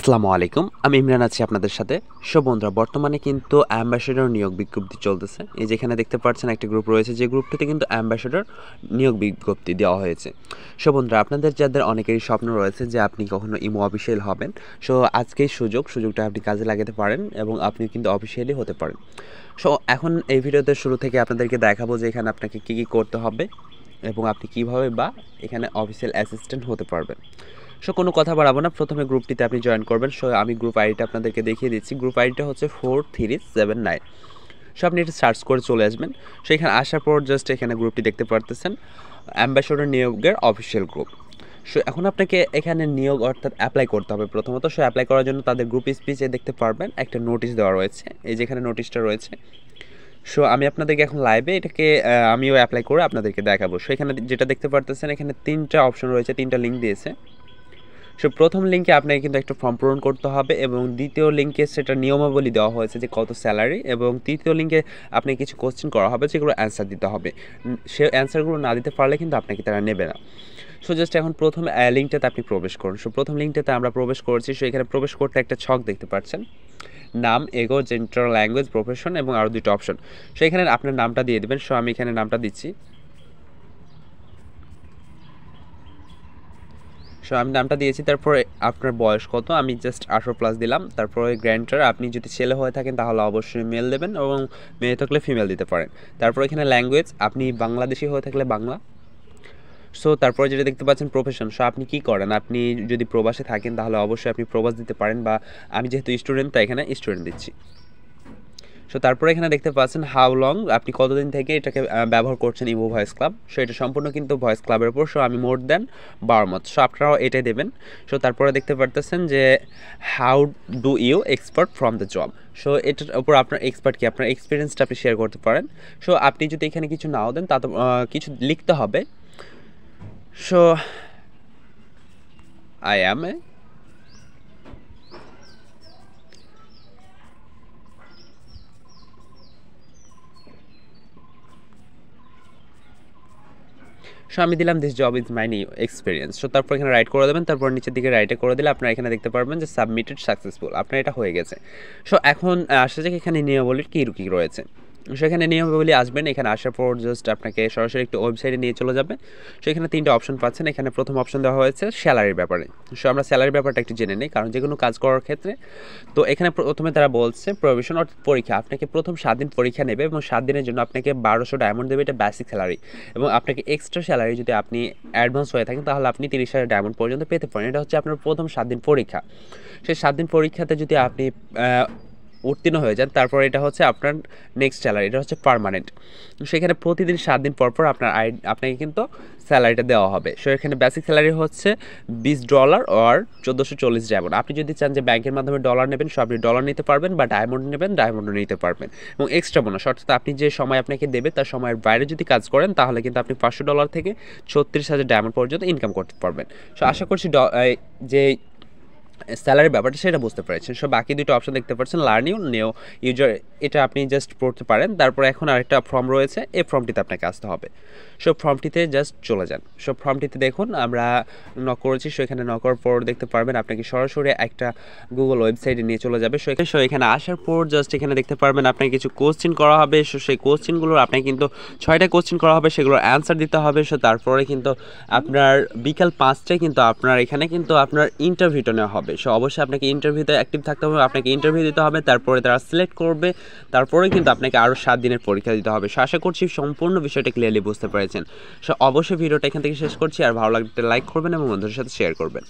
আসসালামু আলাইকুম, আমি ইমরান আছি আপনাদের সাথে। সব বন্ধুরা, বর্তমানে কিন্তু অ্যাম্বাসেডর নিয়োগ বিজ্ঞপ্তি চলতেছে। এই যেখানে দেখতে পাচ্ছেন একটা গ্রুপ রয়েছে, যে গ্রুপটিতে কিন্তু অ্যাম্বাসেডর নিয়োগ বিজ্ঞপ্তি দেওয়া হয়েছে। সব বন্ধুরা, আপনাদের যাদের অনেকেরই স্বপ্ন রয়েছে যে আপনি কখনো ইমো অফিসিয়াল হবেন, সো আজকেই সুযোগটা আপনি কাজে লাগাতে পারেন এবং আপনি কিন্তু অফিসিয়ালি হতে পারেন। সো এখন এই ভিডিওতে শুরু থেকে আপনাদেরকে দেখাবো যে এখানে আপনাকে কী করতে হবে এবং আপনি কীভাবে বা এখানে অফিসিয়াল অ্যাসিস্ট্যান্ট হতে পারবেন। সো কোনো কথা বাড়াবো না, প্রথমে গ্রুপটিতে আপনি জয়েন করবেন। সো আমি গ্রুপ আইডিটা আপনাদেরকে দেখিয়ে দিচ্ছি। গ্রুপ আইডিটা হচ্ছে 4379। সো আপনি এটা সার্চ করে চলে আসবেন। সো এখানে আসার পর জাস্ট এখানে গ্রুপটি দেখতে পারতেছেন, অ্যাম্বাসেডর নিয়োগের অফিসিয়াল গ্রুপ। সো এখন আপনাকে এখানে নিয়োগ অর্থাৎ অ্যাপ্লাই করতে হবে প্রথমত। সো অ্যাপ্লাই করার জন্য তাদের গ্রুপ স্পিচে দেখতে পারবেন একটা নোটিশ দেওয়া রয়েছে, এই যেখানে নোটিশটা রয়েছে। সো আমি আপনাদেরকে এখন লাইভে এটাকে আমিও অ্যাপ্লাই করে আপনাদেরকে দেখাবো। সো এখানে যেটা দেখতে পারতেছেন, এখানে তিনটা অপশন রয়েছে, তিনটা লিঙ্ক দিয়েছে। সো প্রথম লিঙ্কে আপনাকে কিন্তু একটা ফর্ম পূরণ করতে হবে এবং দ্বিতীয় লিঙ্কে সেটা নিয়মাবলী দেওয়া হয়েছে যে কত স্যালারি, এবং তৃতীয় লিঙ্কে আপনি কিছু কোশ্চেন করা হবে যেগুলো অ্যান্সার দিতে হবে। সে অ্যান্সারগুলো না দিতে পারলে কিন্তু আপনাকে তারা নেবে না। সো জাস্ট এখন প্রথম লিঙ্কটাতে আপনি প্রবেশ করুন। সো প্রথম লিঙ্কটাতে আমরা প্রবেশ করছি। সো এখানে প্রবেশ করতে একটা ছক দেখতে পাচ্ছেন, নাম, এগো, জেন্ডার, ল্যাঙ্গুয়েজ, প্রফেশন এবং আরও দুটো অপশন। সো এখানে আপনার নামটা দিয়ে দেবেন। সো আমি এখানে নামটা দিচ্ছি। সো আমি নামটা দিয়েছি, তারপরে আপনার বয়স কত, আমি জাস্ট 18+ দিলাম। তারপরে গ্র্যান্ডার, আপনি যদি ছেলে হয়ে থাকেন তাহলে অবশ্যই মেল দেবেন এবং মেয়ে থাকলে ফিমেল দিতে পারেন। তারপর এখানে ল্যাঙ্গুয়েজ, আপনি বাংলাদেশি হয়ে থাকলে বাংলা। সো তারপরে যেটা দেখতে পাচ্ছেন প্রফেশন, সো আপনি কী করেন, আপনি যদি প্রবাসে থাকেন তাহলে অবশ্যই আপনি প্রবাস দিতে পারেন, বা আমি যেহেতু স্টুডেন্ট তাই এখানে স্টুডেন্ট দিচ্ছি। সো তারপরে এখানে দেখতে পাচ্ছেন হাউ লং, আপনি কতদিন থেকে এটাকে ব্যবহার করছেন ইমো ভয়েস ক্লাব। সো এটা সম্পূর্ণ কিন্তু ভয়েস ক্লাবের উপর। সো আমি মোর দ্যান 12 মান্থ, সো আপনারাও এটাই দেবেন। সো তারপরে দেখতে পারতেছেন যে how do you expert from the job. So এটার উপর আপনার এক্সপার্ট কি, আপনার এক্সপিরিয়েন্সটা আপনি শেয়ার করতে পারেন। সো আপনি যদি এখানে কিছু নাও দেন, তা তো কিছু লিখতে হবে। So I am a so আমি দিলাম this job is my new experience. So তারপর এখানে রাইট করে দেবেন, তারপর নিচের দিকে রাইটে করে দিলে আপনারা এখানে দেখতে পারবেন যে সাবমিটেড সাকসেসফুল, আপনার এটা হয়ে গেছে। সো এখন আসা যাক এখানে নিয়মাবলীর কী কী রয়েছে। সো এখানে নিয়মাবলী আসবেন, এখানে আসার পর জাস্ট আপনাকে সরাসরি একটু ওয়েবসাইটে নিয়ে চলে যাবে। সো এখানে তিনটা অপশন পাচ্ছেন। এখানে প্রথম অপশন দেওয়া হয়েছে স্যালারির ব্যাপারে। সো আমরা স্যালারির ব্যাপারটা একটু জেনে নিই, কারণ যে কোনো কাজ করার ক্ষেত্রে তো এখানে প্রথমে তারা বলছে প্রভিশন অর্থাৎ পরীক্ষা, আপনাকে প্রথম 7 দিন পরীক্ষা নেবে এবং 7 দিনের জন্য আপনাকে 1200 ডায়মন্ড দেবে, এটা বেসিক স্যালারি। এবং আপনাকে এক্সট্রা স্যালারি যদি আপনি অ্যাডভান্স হয়ে থাকেন তাহলে আপনি 30,000 ডায়মন্ড পর্যন্ত পেতে পারেন। এটা হচ্ছে আপনার প্রথম 7 দিন পরীক্ষা। সেই 7 দিন পরীক্ষাতে যদি আপনি উত্তীর্ণ হয়ে যান, তারপর এটা হচ্ছে আপনার নেক্সট স্যালারি, এটা হচ্ছে পার্মানেন্ট। সেখানে প্রতিদিন 7 দিন পরপর আপনাকে কিন্তু স্যালারিটা দেওয়া হবে। সো এখানে বেসিক স্যালারি হচ্ছে $20 আর 1440 ডায়মন্ড। আপনি যদি চান যে ব্যাংকের মাধ্যমে ডলার নেবেন, সো আপনি ডলার নিতে পারবেন, বা ডায়মন্ড নেবেন ডায়মন্ডও নিতে পারবেন। এবং এক্সট্রা বোনাস অর্থাৎ আপনি যে সময় আপনাকে দেবে তার সময়ের বাইরে যদি কাজ করেন তাহলে কিন্তু আপনি $500 থেকে 36,000 ডায়মন্ড পর্যন্ত ইনকাম করতে পারবেন। সো আশা করছি যে স্যালারির ব্যাপারটা সেটা বুঝতে পেরেছেন। সো বাকি দুটো অপশন দেখতে পাচ্ছেন, লার্নিং নিউ ইউজার, এটা আপনি জাস্ট পড়তে পারেন। তারপরে এখন আরেকটা ফর্ম রয়েছে, এই ফর্মটিতে আপনাকে আসতে হবে। সো ফর্মটিতে জাস্ট চলে যান। সো ফর্মটিতে দেখুন আমরা নক করেছি। সো এখানে নক করার পর দেখতে পারবেন আপনাকে সরাসরি একটা গুগল ওয়েবসাইটে নিয়ে চলে যাবে। সো এখানে আসার পর জাস্ট এখানে দেখতে পারবেন আপনাকে কিছু কোশ্চেন করা হবে। সো সেই কোশ্চেনগুলোর আপনাকে কিন্তু 6টা কোশ্চেন করা হবে, সেগুলোর অ্যান্সার দিতে হবে। সো তারপরে কিন্তু আপনার বিকাল 5টায় কিন্তু আপনার এখানে কিন্তু আপনার ইন্টারভিউটা নেওয়া হবে। সো অবশ্যই আপনাকে ইন্টারভিউতে অ্যাক্টিভ থাকতে হবে, আপনাকে ইন্টারভিউ দিতে হবে, তারপরে তারা সিলেক্ট করবে, তারপরে কিন্তু আপনাকে আরও 7 দিনের পরীক্ষা দিতে হবে। সো আশা করছি সম্পূর্ণ বিষয়টা ক্লিয়ারলি বুঝতে পেরেছেন। সো অবশ্যই ভিডিওটা এখান থেকে শেষ করছি, আর ভালো লাগলে লাইক করবেন এবং বন্ধুদের সাথে শেয়ার করবেন।